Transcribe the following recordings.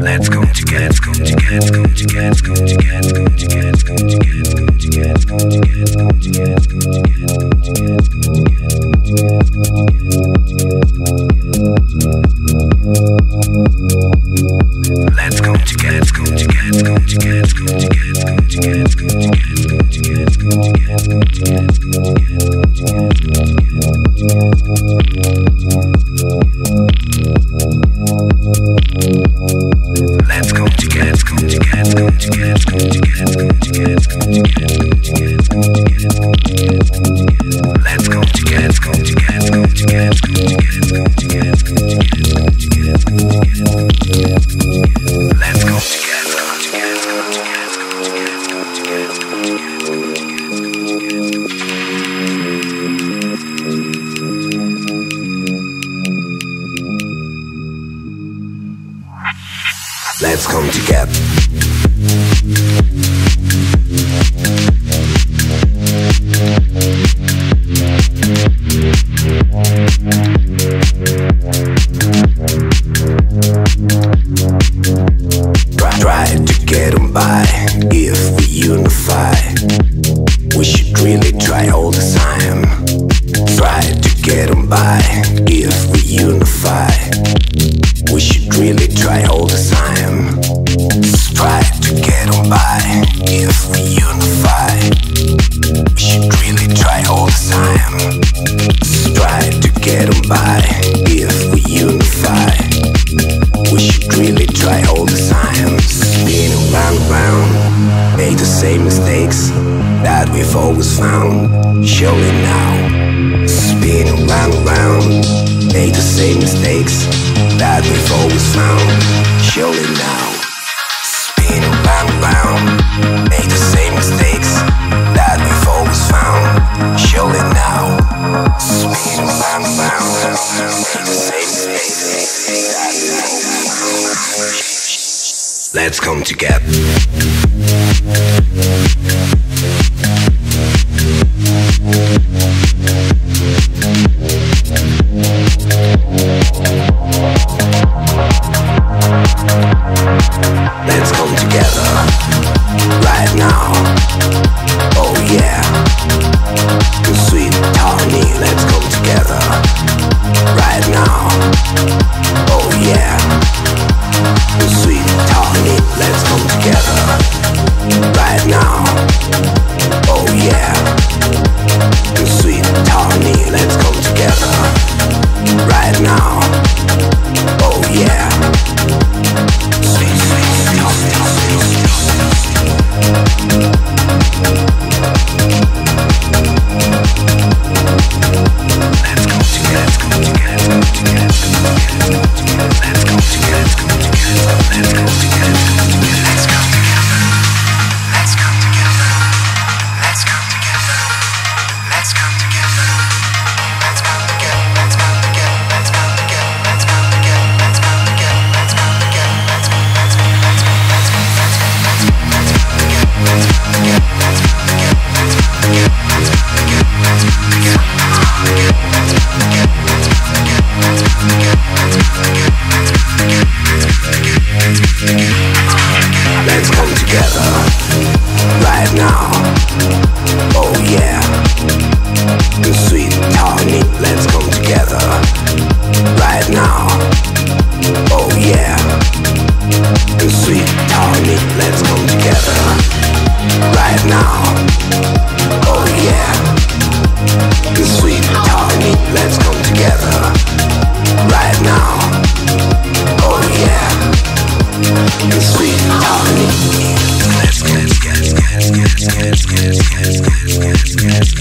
Let's go to cats, go to cats, go to cats, go to cats, go to cats, go to cats, go to cats, go to cats, go to cats, go to cats, go to cats, let's go to cats, go to cats, go to cats, go to cats, go to cats, go to cats, go to cats, go to cats, go to cats, go to cats, go to cats. Let's go to cats, go to cats, go to cats, go to cats, go to cats, go to cats, go to cats, go to cats, go to cats. Let's go to cats, go to cats, go to cats, go to cats, go to cats, go to cats, go to cats, go to cats, go to cats. Let's go to cats, go to cats, go to cats, go to cats, go to cats, go to cats. Let's come together. Try to get on by. If we unify, we should really try all the time. Try to get on by. If we unify, we should really try all the time. Try to get on by. If we unify, we should really try all the time. Try to get on by. If we unify, we should really try all the time. Spin around, around, make the same mistakes that we've always found. Surely now. Spin around, around, make the same mistakes that we've always found. Surely now. Spin around, round, make the same mistakes that we've always found. Surely now. Spin around, round, make the same mistakes that we've always found. Let's come together.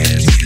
Yes.